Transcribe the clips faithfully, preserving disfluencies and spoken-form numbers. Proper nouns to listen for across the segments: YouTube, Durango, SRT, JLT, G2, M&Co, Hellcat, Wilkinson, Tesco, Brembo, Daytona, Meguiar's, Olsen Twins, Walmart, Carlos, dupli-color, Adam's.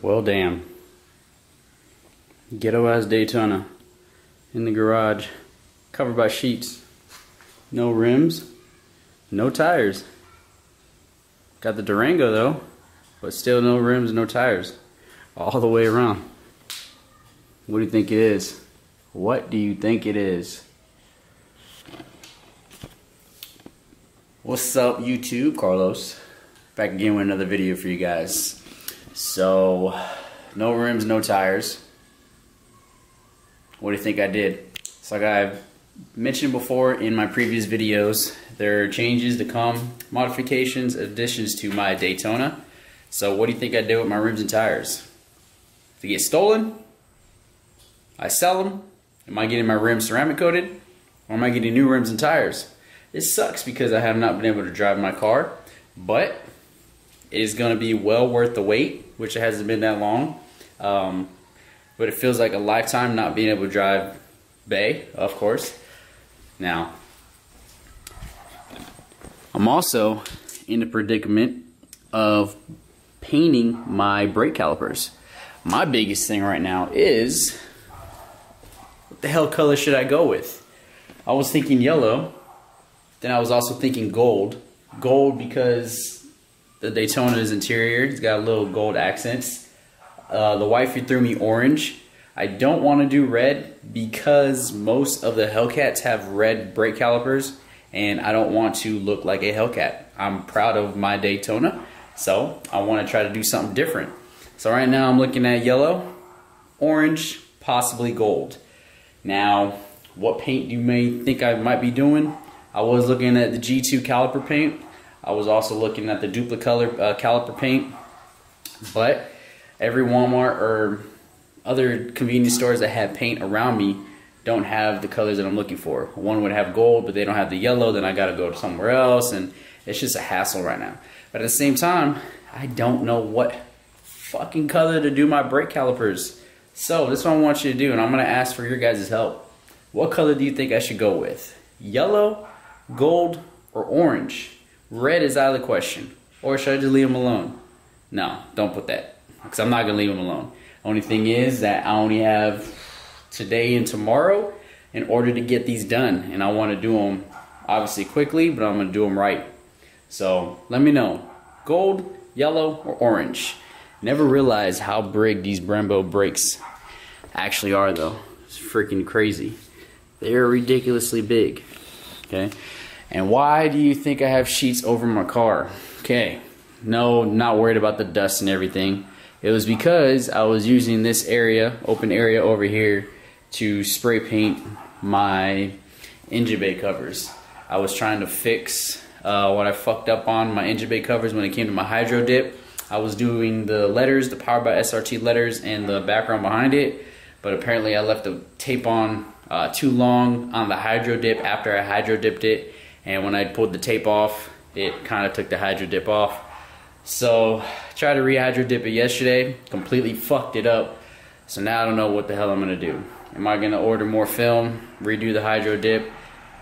Well, damn. Ghettoized Daytona in the garage, covered by sheets. No rims, no tires. Got the Durango though, but still no rims, no tires. All the way around. What do you think it is? What do you think it is? What's up, YouTube? Carlos. Back again with another video for you guys. So, no rims, no tires. What do you think I did? It's like I've mentioned before in my previous videos, there are changes to come, modifications, additions to my Daytona. So what do you think I did with my rims and tires? If they get stolen, I sell them. Am I getting my rims ceramic coated? Or am I getting new rims and tires? It sucks because I have not been able to drive my car, but it is going to be well worth the wait, which it hasn't been that long. Um, but it feels like a lifetime not being able to drive Bay, of course. Now, I'm also in the predicament of painting my brake calipers. My biggest thing right now is, what the hell color should I go with? I was thinking yellow, then I was also thinking gold. Gold because the Daytona's interior, it's got a little gold accents. Uh, the wifey threw me orange. I don't want to do red because most of the Hellcats have red brake calipers and I don't want to look like a Hellcat. I'm proud of my Daytona, so I want to try to do something different. So right now I'm looking at yellow, orange, possibly gold. Now, what paint you may think I might be doing? I was looking at the G two caliper paint. I was also looking at the dupli-color uh, caliper paint, but every Walmart or other convenience stores that have paint around me don't have the colors that I'm looking for. One would have gold, but they don't have the yellow, then I gotta go somewhere else, and it's just a hassle right now. But at the same time, I don't know what fucking color to do my brake calipers. So this is what I want you to do, and I'm gonna ask for your guys' help. What color do you think I should go with? Yellow, gold, or orange? Red is out of the question. Or should I just leave them alone? No, don't put that, because I'm not gonna leave them alone. Only thing is that I only have today and tomorrow in order to get these done. And I want to do them obviously quickly, but I'm going to do them right. So let me know. Gold, yellow, or orange. Never realized how big these Brembo brakes actually are though. It's freaking crazy. They're ridiculously big. Okay. And why do you think I have sheets over my car? Okay. No, not worried about the dust and everything. It was because I was using this area, open area over here, to spray paint my engine bay covers. I was trying to fix uh, what I fucked up on my engine bay covers when it came to my hydro dip. I was doing the letters, the powered by S R T letters and the background behind it, but apparently I left the tape on uh, too long on the hydro dip after I hydro dipped it, and when I pulled the tape off, it kind of took the hydro dip off. So, tried to rehydro dip it yesterday, completely fucked it up. So now I don't know what the hell I'm gonna do. Am I gonna order more film, redo the hydro dip,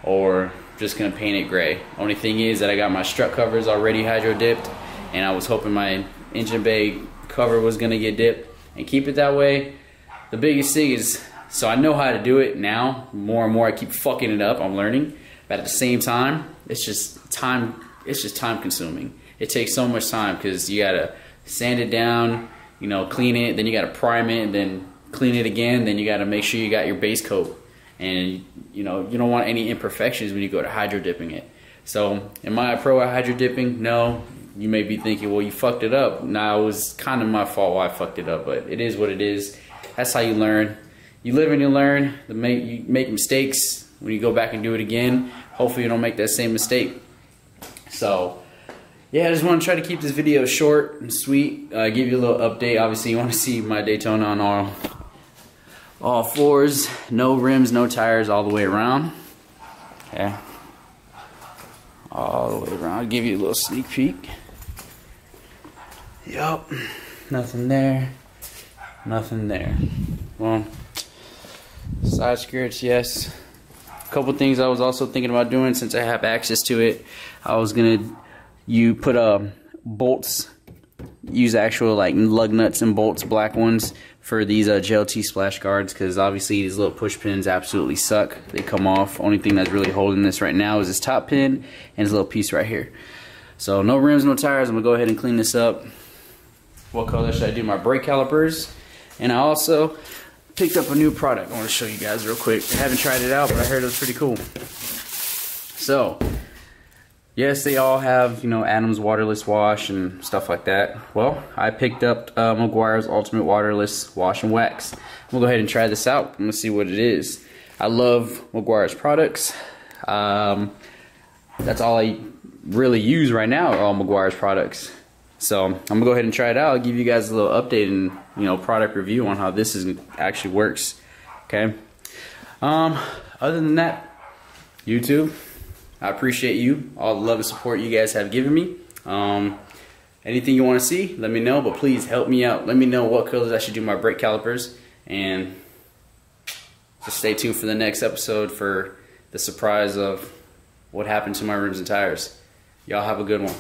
or just gonna paint it gray? Only thing is that I got my strut covers already hydro dipped, and I was hoping my engine bay cover was gonna get dipped and keep it that way. The biggest thing is, so I know how to do it now. More and more I keep fucking it up, I'm learning. But at the same time, it's just time, it's just time consuming. It takes so much time because you gotta sand it down, you know, clean it, then you gotta prime it, then clean it again, then you gotta make sure you got your base coat. And you know, you don't want any imperfections when you go to hydro dipping it. So, am I a pro at hydro dipping? No. You may be thinking, well, you fucked it up. Nah, it was kind of my fault why I fucked it up, but it is what it is. That's how you learn. You live and you learn. You make mistakes when you go back and do it again. Hopefully, you don't make that same mistake. So, yeah, I just want to try to keep this video short and sweet. Uh, give you a little update. Obviously, you want to see my Daytona on all, all fours. No rims, no tires, all the way around. Okay. All the way around. I'll give you a little sneak peek. Yup. Nothing there. Nothing there. Well, side skirts, yes. A couple things I was also thinking about doing since I have access to it. I was going to... You put um, bolts, use actual like lug nuts and bolts, black ones, for these uh, J L T splash guards, because obviously these little push pins absolutely suck. They come off. Only thing that's really holding this right now is this top pin and this little piece right here. So no rims, no tires. I'm gonna go ahead and clean this up. What color should I do my brake calipers? And I also picked up a new product I want to show you guys real quick. I haven't tried it out, but I heard it was pretty cool. So yes, they all have, you know, Adam's waterless wash and stuff like that. Well, I picked up uh, Meguiar's Ultimate Waterless Wash and Wax. We'll go ahead and try this out. I'm gonna see what it is. I love Meguiar's products. Um, that's all I really use right now are all Meguiar's products. So I'm gonna go ahead and try it out. I'll give you guys a little update and, you know, product review on how this is actually works. Okay. Um, other than that, YouTube, I appreciate you, all the love and support you guys have given me. Um, anything you want to see, let me know, but please help me out. Let me know what colors I should do my brake calipers, and just stay tuned for the next episode for the surprise of what happened to my rims and tires. Y'all have a good one.